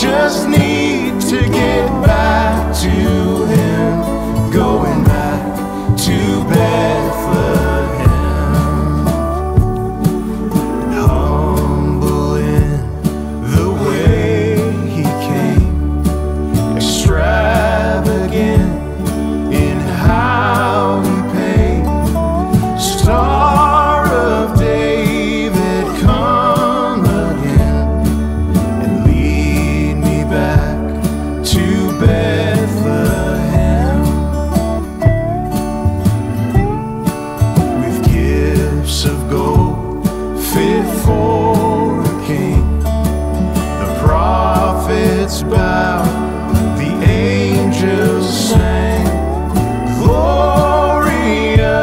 just need to get back to Him, going back to Bethlehem, humble in the way He came, extravagant in how He paid. Star of David, come again and lead me back to Bethlehem. With gifts of gold fit for a king, the prophets bowed, the angels sang, Gloria,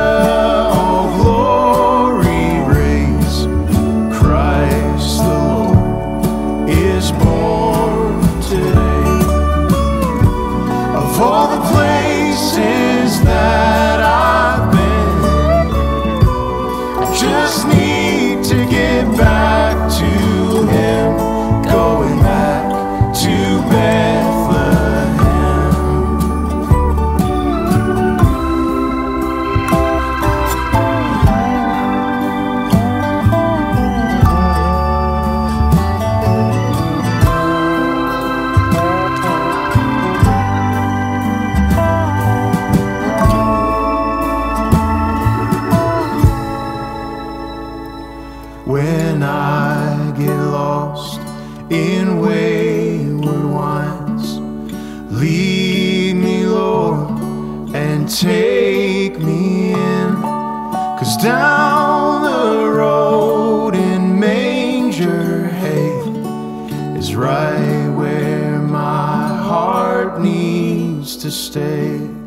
oh glory reigns, Christ the Lord is born today. Of all the places that I've been, I just need to get back to Him, going back to Bethlehem. When I get lost in wayward winds, lead me, Lord, and take me in. 'Cause down the road in manger hay is right where my heart needs to stay.